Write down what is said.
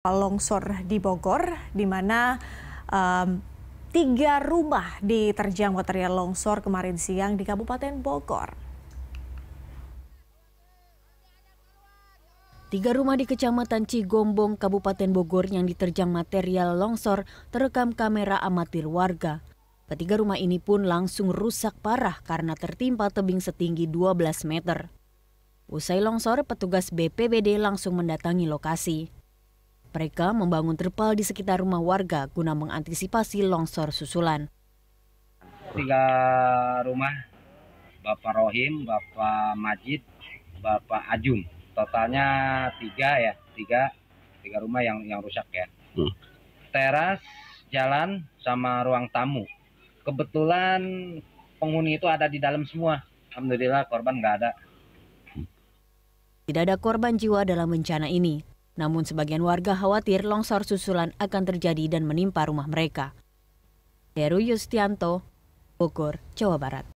Longsor di Bogor, di mana tiga rumah diterjang material longsor kemarin siang di Kabupaten Bogor. Tiga rumah di Kecamatan Cigombong, Kabupaten Bogor yang diterjang material longsor terekam kamera amatir warga. Ketiga rumah ini pun langsung rusak parah karena tertimpa tebing setinggi 12 meter. Usai longsor, petugas BPBD langsung mendatangi lokasi. Mereka membangun terpal di sekitar rumah warga guna mengantisipasi longsor susulan. Tiga rumah, Bapak Rohim, Bapak Majid, Bapak Ajum. Totalnya tiga rumah yang rusak ya. Teras, jalan, sama ruang tamu. Kebetulan penghuni itu ada di dalam semua. Alhamdulillah korban nggak ada. Tidak ada korban jiwa dalam bencana ini. Namun sebagian warga khawatir longsor susulan akan terjadi dan menimpa rumah mereka. Heru Yustianto, Bogor, Jawa Barat.